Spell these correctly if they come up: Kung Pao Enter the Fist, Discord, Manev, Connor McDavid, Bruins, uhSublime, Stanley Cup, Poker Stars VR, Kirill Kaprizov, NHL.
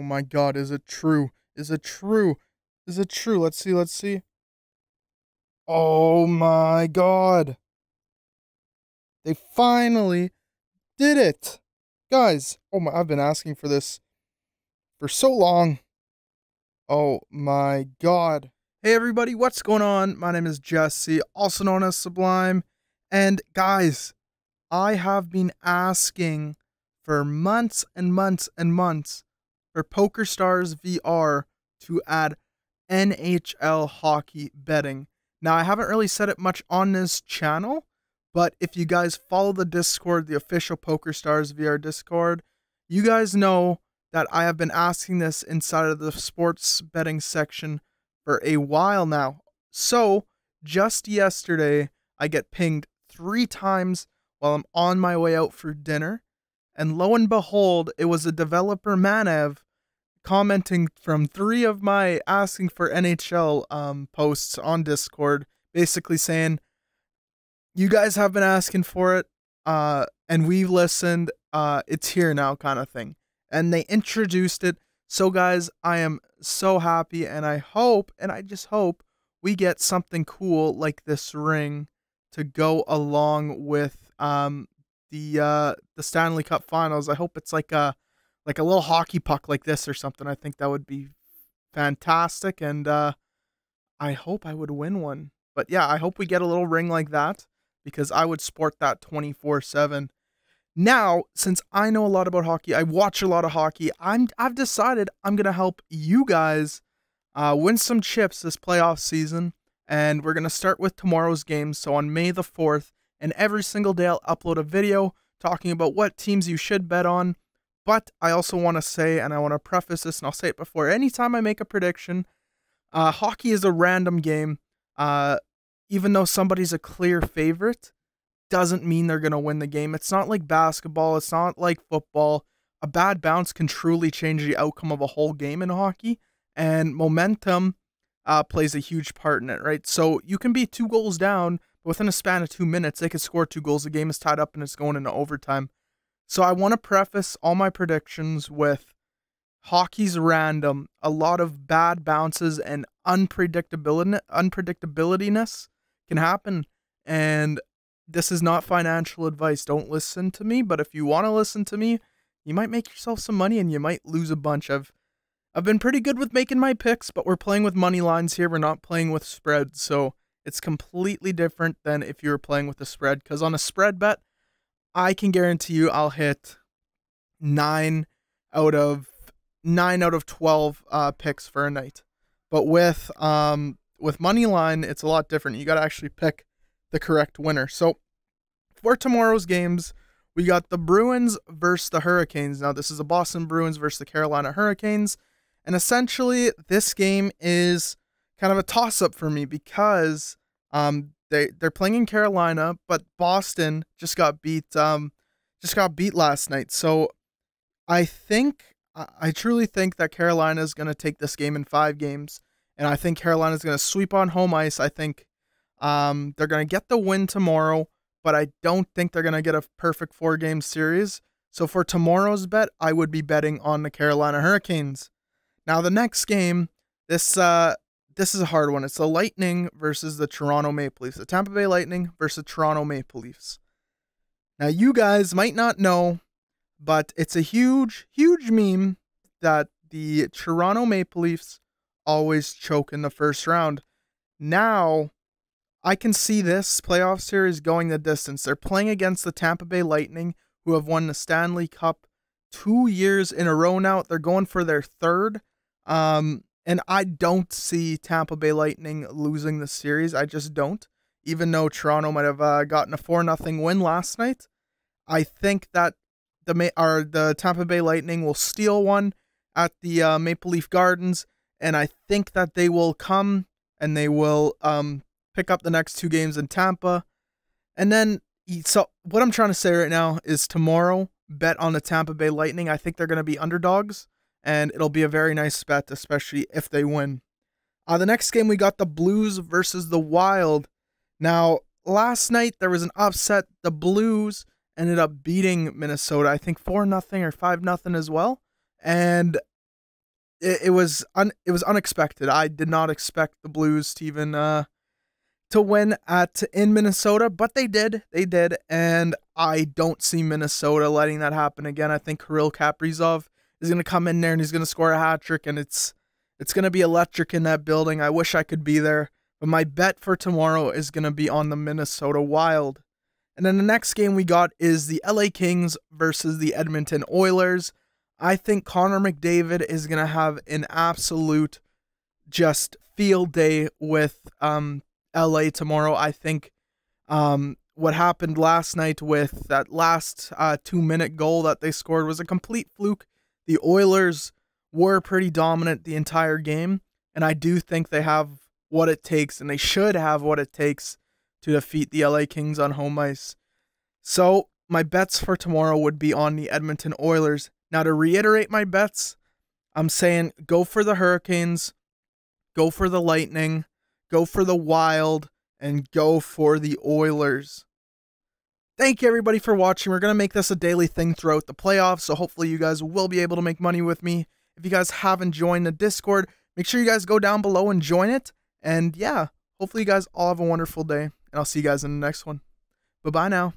Oh my god, is it true? Is it true? Is it true? Let's see, let's see. Oh my god. They finally did it. Guys, oh my, I've been asking for this for so long. Oh my god. Hey everybody, what's going on? My name is Jesse, also known as Sublime. And guys, I have been asking for months and months and months for Poker Stars VR to add NHL hockey betting. Now, I haven't really said it much on this channel, but if you guys follow the Discord, the official Poker Stars VR Discord, you guys know that I have been asking this inside of the sports betting section for a while now. So, just yesterday, I get pinged 3 times while I'm on my way out for dinner. And lo and behold, it was a developer, Manev, commenting from 3 of my asking for NHL posts on Discord, basically saying, you guys have been asking for it, and we've listened, it's here now kind of thing. And they introduced it. So guys, I am so happy, and I hope, and I just hope, we get something cool like this ring to go along with the Stanley Cup finals. I hope it's like a little hockey puck like this or something. I think that would be fantastic, and I hope I would win one. But yeah, I hope we get a little ring like that, because I would sport that 24/7. Now, since I know a lot about hockey, I watch a lot of hockey, I've decided I'm gonna help you guys win some chips this playoff season, and we're gonna start with tomorrow's game. So on May the 4th. And every single day I'll upload a video talking about what teams you should bet on. But I also want to say, and I want to preface this, and I'll say it before anytime I make a prediction, hockey is a random game. Even though somebody's a clear favorite, doesn't mean they're going to win the game. It's not like basketball. It's not like football. A bad bounce can truly change the outcome of a whole game in hockey. And momentum plays a huge part in it, right? So you can be 2 goals down. Within a span of 2 minutes, they could score 2 goals. The game is tied up and it's going into overtime. So I want to preface all my predictions with hockey's random, a lot of bad bounces and unpredictability can happen. And this is not financial advice. Don't listen to me. But if you want to listen to me, you might make yourself some money and you might lose a bunch. I've been pretty good with making my picks, but we're playing with money lines here. We're not playing with spreads. So it's completely different than if you were playing with a spread. Because on a spread bet, I can guarantee you I'll hit 9 out of 12 picks for a night. But with Moneyline, it's a lot different. You got to actually pick the correct winner. So for tomorrow's games, we got the Bruins versus the Hurricanes. Now this is the Boston Bruins versus the Carolina Hurricanes. And essentially this game is kind of a toss-up for me, because they're playing in Carolina, but Boston just got beat last night. So I truly think that Carolina is going to take this game in 5 games, and I think Carolina is going to sweep on home ice. I think they're going to get the win tomorrow, but I don't think they're going to get a perfect 4-game series. So for tomorrow's bet, I would be betting on the Carolina Hurricanes. Now the next game, this is a hard one. It's the Lightning versus the Toronto Maple Leafs. The Tampa Bay Lightning versus Toronto Maple Leafs. Now, you guys might not know, but it's a huge, huge meme that the Toronto Maple Leafs always choke in the first round. Now, I can see this playoff series going the distance. They're playing against the Tampa Bay Lightning, who have won the Stanley Cup 2 years in a row now. They're going for their 3rd. And I don't see Tampa Bay Lightning losing the series. I just don't. Even though Toronto might have gotten a 4-0 win last night, I think that the Tampa Bay Lightning will steal one at the Maple Leaf Gardens, and I think that they will come and they will pick up the next 2 games in Tampa. And then, so what I'm trying to say right now is tomorrow, bet on the Tampa Bay Lightning. I think they're going to be underdogs. And it'll be a very nice bet, especially if they win. The next game, we got the Blues versus the Wild. Now, last night, there was an upset. The Blues ended up beating Minnesota, I think 4-0 or 5-0 as well. And it was unexpected. I did not expect the Blues to even to win in Minnesota, but they did. They did, and I don't see Minnesota letting that happen again. I think Kirill Kaprizov is going to come in there and he's going to score a hat trick, and it's going to be electric in that building. I wish I could be there, but my bet for tomorrow is going to be on the Minnesota Wild. And then the next game we got is the LA Kings versus the Edmonton Oilers. I think Connor McDavid is going to have an absolute just field day with LA tomorrow. I think what happened last night with that last 2-minute goal that they scored was a complete fluke. The Oilers were pretty dominant the entire game, and I do think they have what it takes, and they should have what it takes to defeat the LA Kings on home ice. So my bets for tomorrow would be on the Edmonton Oilers. Now, to reiterate my bets, I'm saying go for the Hurricanes, go for the Lightning, go for the Wild, and go for the Oilers. Thank you, everybody, for watching. We're going to make this a daily thing throughout the playoffs, so hopefully you guys will be able to make money with me. If you guys haven't joined the Discord, make sure you guys go down below and join it. And yeah, hopefully you guys all have a wonderful day, and I'll see you guys in the next one. Bye-bye now.